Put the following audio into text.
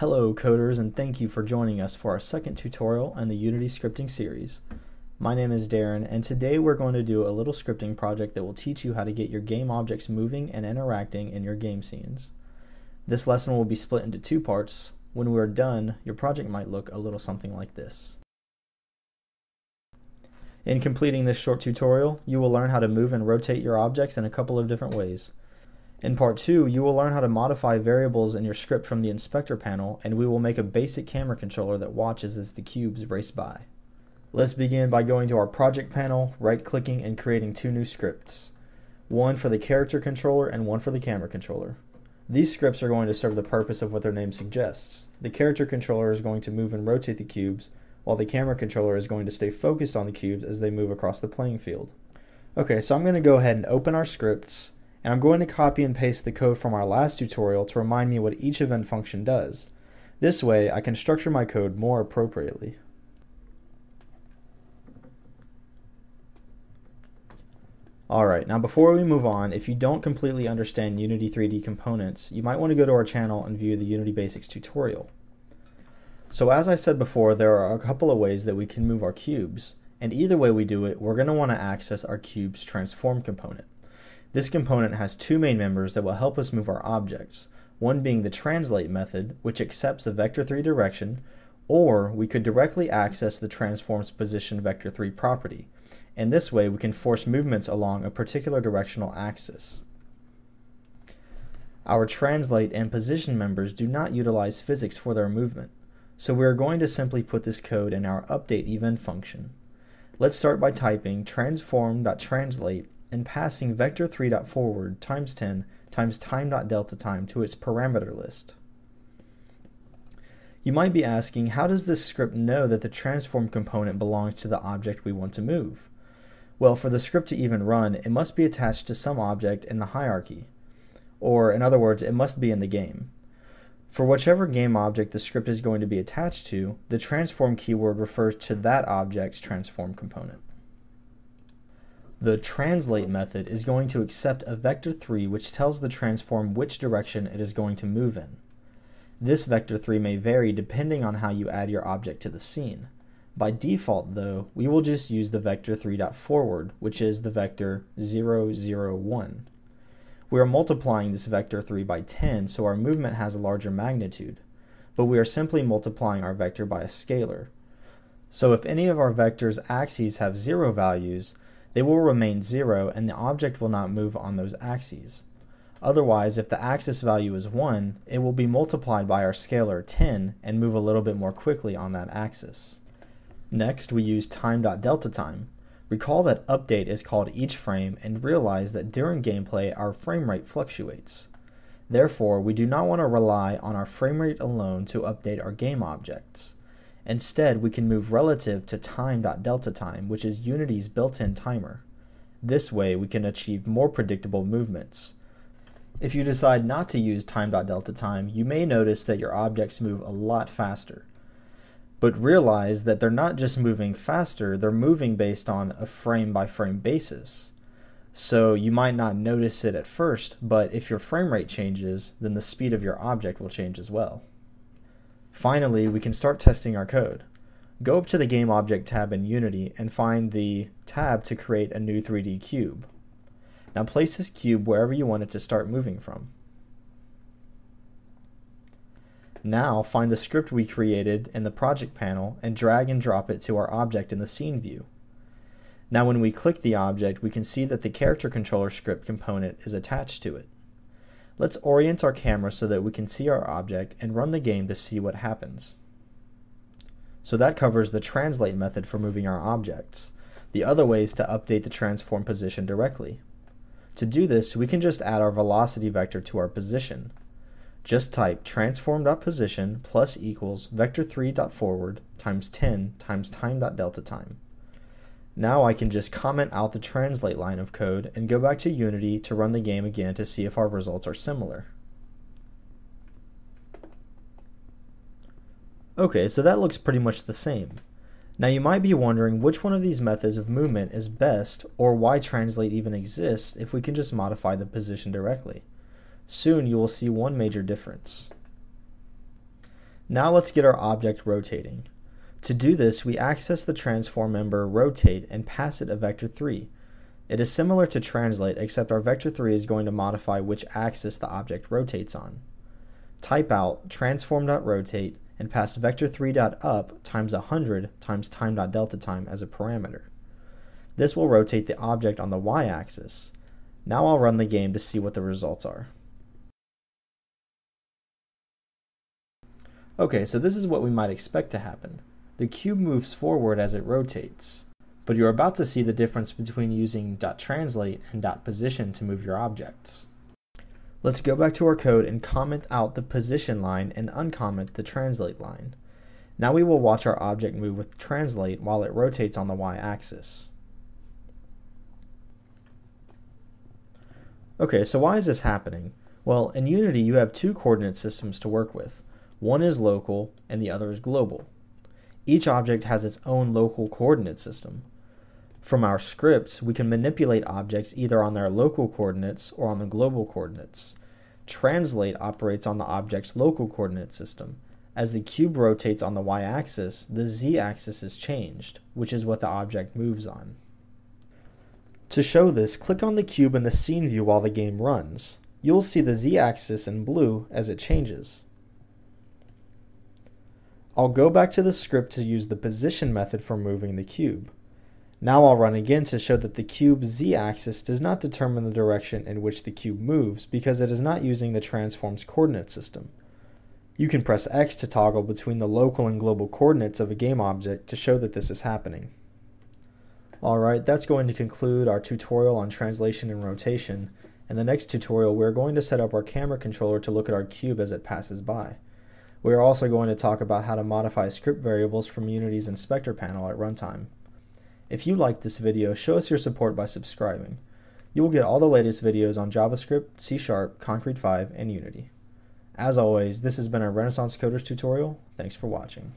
Hello coders, and thank you for joining us for our second tutorial in the Unity scripting series. My name is Darren, and today we're going to do a little scripting project that will teach you how to get your game objects moving and interacting in your game scenes. This lesson will be split into two parts. When we're done, your project might look a little something like this. In completing this short tutorial, you will learn how to move and rotate your objects in a couple of different ways. In part 2, you will learn how to modify variables in your script from the Inspector panel, and we will make a basic camera controller that watches as the cubes race by. Let's begin by going to our Project panel, right-clicking, and creating two new scripts. One for the Character Controller and one for the Camera Controller. These scripts are going to serve the purpose of what their name suggests. The Character Controller is going to move and rotate the cubes, while the Camera Controller is going to stay focused on the cubes as they move across the playing field. Okay, so I'm going to go ahead and open our scripts, and I'm going to copy and paste the code from our last tutorial to remind me what each event function does. This way, I can structure my code more appropriately. Alright, now before we move on, if you don't completely understand Unity 3D components, you might want to go to our channel and view the Unity Basics tutorial. So as I said before, there are a couple of ways that we can move our cubes, and either way we do it, we're going to want to access our cube's transform component. This component has two main members that will help us move our objects, one being the translate method, which accepts a Vector3 direction, or we could directly access the transform's position Vector3 property, and this way we can force movements along a particular directional axis. Our translate and position members do not utilize physics for their movement, so we are going to simply put this code in our update event function. Let's start by typing transform.translate and passing Vector3.forward times 10 times Time.deltaTime to its parameter list. You might be asking, how does this script know that the transform component belongs to the object we want to move? Well, for the script to even run, it must be attached to some object in the hierarchy, or in other words, it must be in the game. For whichever game object the script is going to be attached to, the transform keyword refers to that object's transform component. The translate method is going to accept a Vector3 which tells the transform which direction it is going to move in. This Vector3 may vary depending on how you add your object to the scene. By default, though, we will just use the Vector3.forward, which is the vector 0, 0, 1. We are multiplying this Vector3 by 10, so our movement has a larger magnitude, but we are simply multiplying our vector by a scalar. So if any of our vector's axes have 0 values, they will remain 0 and the object will not move on those axes. Otherwise, if the axis value is 1, it will be multiplied by our scalar 10 and move a little bit more quickly on that axis. Next, we use time.deltaTime. Recall that update is called each frame, and realize that during gameplay our frame rate fluctuates. Therefore, we do not want to rely on our frame rate alone to update our game objects. Instead, we can move relative to time.deltaTime, which is Unity's built-in timer. This way, we can achieve more predictable movements. If you decide not to use time.deltaTime, you may notice that your objects move a lot faster. But realize that they're not just moving faster, they're moving based on a frame-by-frame basis. So you might not notice it at first, but if your frame rate changes, then the speed of your object will change as well. Finally, we can start testing our code. Go up to the Game Object tab in Unity and find the tab to create a new 3D cube. Now place this cube wherever you want it to start moving from. Now find the script we created in the Project panel and drag and drop it to our object in the Scene view. Now when we click the object, we can see that the Character Controller script component is attached to it. Let's orient our camera so that we can see our object and run the game to see what happens. So that covers the translate method for moving our objects. The other way is to update the transform position directly. To do this, we can just add our velocity vector to our position. Just type transform.position plus equals Vector3.forward times 10 times time.deltaTime. Now I can just comment out the translate line of code and go back to Unity to run the game again to see if our results are similar. Okay, so that looks pretty much the same. Now you might be wondering which one of these methods of movement is best, or why translate even exists if we can just modify the position directly. Soon you will see one major difference. Now let's get our object rotating. To do this, we access the transform member rotate and pass it a Vector3. It is similar to translate, except our Vector3 is going to modify which axis the object rotates on. Type out transform.rotate and pass Vector3.up times 100 times Time.deltaTime as a parameter. This will rotate the object on the y-axis. Now I'll run the game to see what the results are. Okay, so this is what we might expect to happen. The cube moves forward as it rotates, but you're about to see the difference between using .translate and .position to move your objects. Let's go back to our code and comment out the position line and uncomment the translate line. Now we will watch our object move with translate while it rotates on the y-axis. Okay, so why is this happening? Well, in Unity you have two coordinate systems to work with. One is local and the other is global. Each object has its own local coordinate system. From our scripts, we can manipulate objects either on their local coordinates or on the global coordinates. Translate operates on the object's local coordinate system. As the cube rotates on the y-axis, the z-axis is changed, which is what the object moves on. To show this, click on the cube in the scene view while the game runs. You'll see the z-axis in blue as it changes. I'll go back to the script to use the position method for moving the cube. Now I'll run again to show that the cube's z-axis does not determine the direction in which the cube moves because it is not using the transform's coordinate system. You can press X to toggle between the local and global coordinates of a game object to show that this is happening. Alright, that's going to conclude our tutorial on translation and rotation. In the next tutorial, we're going to set up our camera controller to look at our cube as it passes by. We are also going to talk about how to modify script variables from Unity's Inspector panel at runtime. If you liked this video, show us your support by subscribing. You will get all the latest videos on JavaScript, C#, Concrete 5, and Unity. As always, this has been a Renaissance Coders tutorial. Thanks for watching.